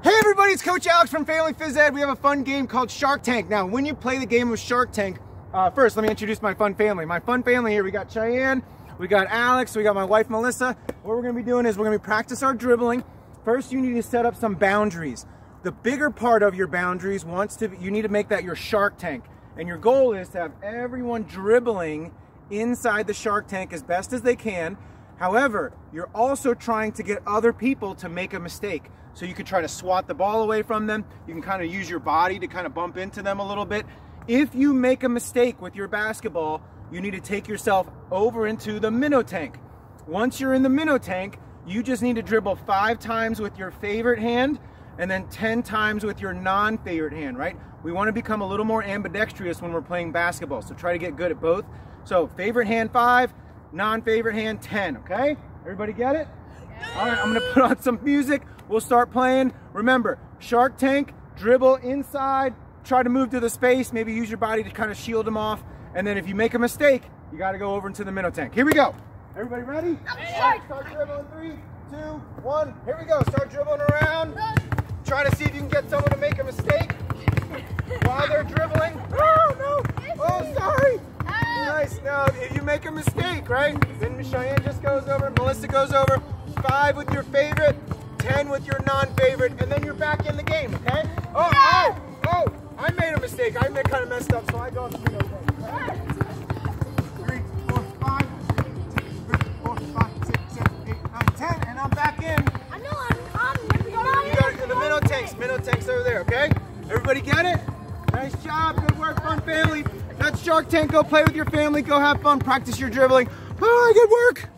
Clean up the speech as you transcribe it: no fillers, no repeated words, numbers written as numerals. Hey everybody, it's Coach Alex from Family Phys Ed. We have a fun game called Shark Tank. Now, when you play the game of Shark Tank, first let me introduce my fun family. My fun family here, we got Cheyenne, we got Alex, we got my wife Melissa. What we're going to be doing is we're going to practice our dribbling. First, you need to set up some boundaries. The bigger part of your boundaries you need to make that your Shark Tank. And your goal is to have everyone dribbling inside the Shark Tank as best as they can. However, you're also trying to get other people to make a mistake. So you could try to swat the ball away from them. You can kind of use your body to kind of bump into them a little bit. If you make a mistake with your basketball, you need to take yourself over into the minnow tank. Once you're in the minnow tank, you just need to dribble 5 times with your favorite hand and then 10 times with your non-favorite hand, right? We want to become a little more ambidextrous when we're playing basketball, so try to get good at both. So favorite hand 5, non-favorite hand 10, okay? Everybody get it? All right, I'm gonna put on some music. We'll start playing. Remember, Shark Tank, dribble inside, try to move to the space, maybe use your body to kind of shield them off, and then if you make a mistake, you gotta go over into the minnow tank. Here we go. Everybody ready? Hey. Start dribbling, 3, 2, 1. Here we go, start dribbling around. Try to see if you can get someone to make a mistake while they're dribbling. Oh, no, oh, sorry. Nice, now if you make a mistake, right, then Cheyenne just goes over, Melissa goes over, 5 with your favorite, 10 with your non-favorite, and then you're back in the game, okay? Oh, no! Oh, I made a mistake, I kind of messed up, so I go on the video. Okay. 3, 4, 5, 6, 7, 8, 9, 10, and I'm back in. I know, you gotta go to the minnow tanks over there, okay? Everybody get it? Nice job, good work, fun family. That's Shark Tank. Go play with your family. Go have fun. Practice your dribbling. Oh, good work.